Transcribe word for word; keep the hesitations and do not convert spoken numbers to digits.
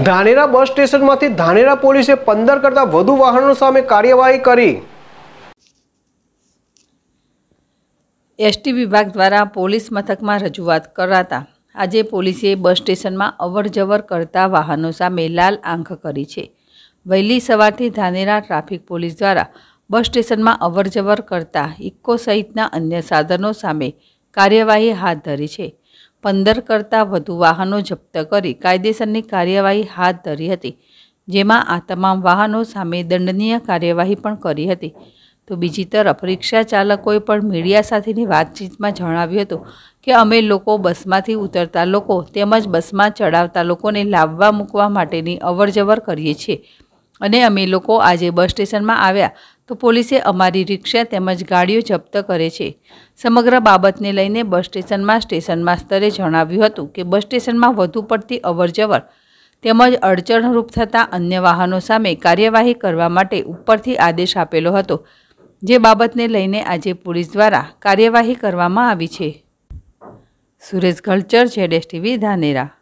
Dhanera bus station मांथी Dhanera पोलीसे पंदर करता वधु वाहनों सामे कार्यवाही करी। एसटी विभाग द्वारा पोलीस मथक में रजूआत कराता आज पोलीसे बस स्टेशन में अवर जवर करता वाहनों सामे लाल आंख करी है। वहेली सवारथी धानेरा ट्राफिक पोलीस द्वारा बस स्टेशन में अवर जवर करता इक्को सहितना अन्य साधनों सामे कार्यवाही हाथ धरी है। पंदर करता वधु वाहनों जप्त करी कायदेसरनी कार्यवाही हाथ धरी हती, जेमां आ तमाम वाहनों सामे दंडनीय कार्यवाही पण करी हती। तो बीजी तरफ रिक्षा चालकोए पण मीडिया साथेनी वातचीतमां जणाव्युं हतुं के अमे लोको बसमांथी उतरता लोको તેમજ बसमां चढ़ावता लोकोने लाववा मूकवा माटेनी अवरजवर करीए छीए अने अमे लोको आजे बस स्टेशनमां आव्या तो पोलीसे अमारी रिक्षा तेमज गाड़ीओ जप्त करे छे। समग्र बाबतने लईने बस स्टेशन में स्टेशन मास्तरे जणाव्युं हतुं के बस स्टेशन में वधु पड़ती अवरजवर तेमज अड़चणरूप थता अन्य वाहनों सामे कार्यवाही करवा माटे उपरथी आदेश आपेलो हतो, जे बाबतने लईने आजे पोलीस द्वारा कार्यवाही करवामां आवी छे। Suresh Ghalchar, Z S T V, Dhanera.